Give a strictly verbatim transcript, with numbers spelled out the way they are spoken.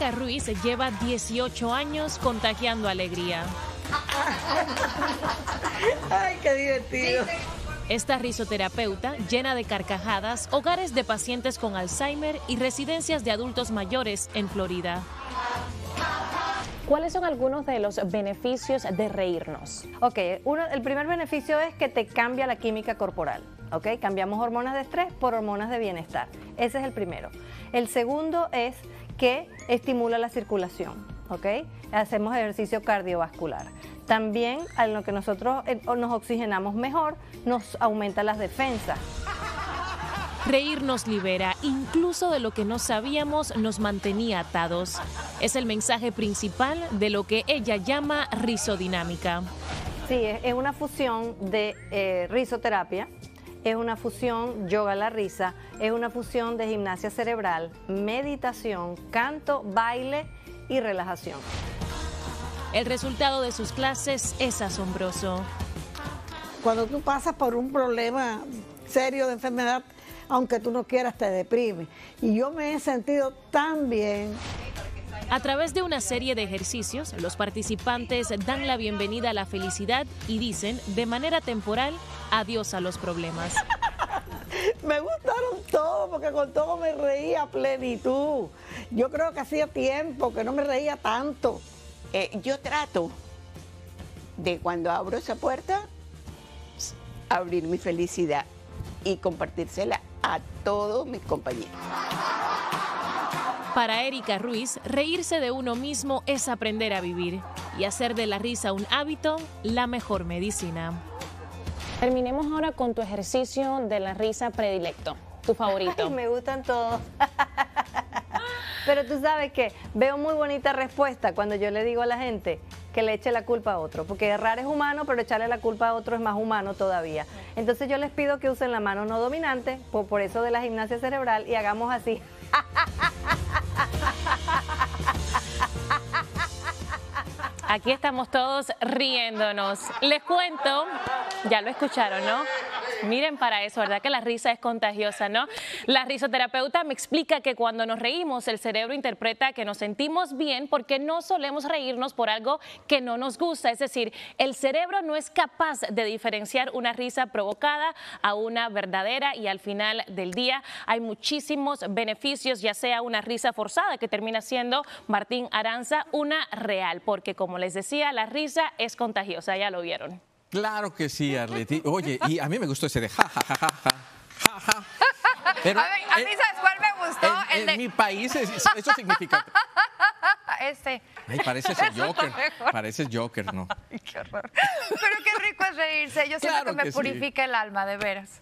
Erika Ruiz lleva dieciocho años contagiando alegría. ¡Ay, qué divertido! Esta rizoterapeuta llena de carcajadas hogares de pacientes con Alzheimer y residencias de adultos mayores en Florida. ¿Cuáles son algunos de los beneficios de reírnos? Ok, uno, el primer beneficio es que te cambia la química corporal. Ok, cambiamos hormonas de estrés por hormonas de bienestar. Ese es el primero. El segundo es que estimula la circulación. Ok, hacemos ejercicio cardiovascular. También a lo que nosotros nos oxigenamos mejor, nos aumenta las defensas. Reír nos libera, incluso de lo que no sabíamos nos mantenía atados. Es el mensaje principal de lo que ella llama rizodinámica. Sí, es una fusión de eh, rizoterapia, es una fusión yoga a la risa, es una fusión de gimnasia cerebral, meditación, canto, baile y relajación. El resultado de sus clases es asombroso. Cuando tú pasas por un problema serio de enfermedad, aunque tú no quieras, te deprime. Y yo me he sentido tan bien. A través de una serie de ejercicios, los participantes dan la bienvenida a la felicidad y dicen, de manera temporal, adiós a los problemas. Me gustaron todos, porque con todo me reía a plenitud. Yo creo que hacía tiempo que no me reía tanto. Eh, yo trato de, cuando abro esa puerta, abrir mi felicidad y compartírsela a todos mis compañeros. Para Erika Ruiz, reírse de uno mismo es aprender a vivir y hacer de la risa un hábito, la mejor medicina. Terminemos ahora con tu ejercicio de la risa predilecto, tu favorito. Ay, me gustan todos. Pero tú sabes que veo muy bonita respuesta cuando yo le digo a la gente que le eche la culpa a otro, porque errar es humano, pero echarle la culpa a otro es más humano todavía. Entonces yo les pido que usen la mano no dominante, por, por eso de la gimnasia cerebral, y hagamos así. Aquí estamos todos riéndonos. Les cuento, ya lo escucharon, ¿no? Miren para eso, ¿verdad? Que la risa es contagiosa, ¿no? La rizoterapeuta me explica que cuando nos reímos, el cerebro interpreta que nos sentimos bien porque no solemos reírnos por algo que no nos gusta. Es decir, el cerebro no es capaz de diferenciar una risa provocada a una verdadera, y al final del día hay muchísimos beneficios, ya sea una risa forzada que termina siendo, Martín Aranza, una real, porque como les decía, la risa es contagiosa, ya lo vieron. Claro que sí, Arleti. Oye, y a mí me gustó ese de ja, ja, ja, ja, ja, ja. Pero a mí, a mí en, después me gustó en, el en de... mi país es, eso significa... Este. Ay, pareces el Joker, pareces Joker, ¿no? Ay, qué horror. Pero qué rico es reírse, yo siento claro que me que purifica sí. el alma, de veras.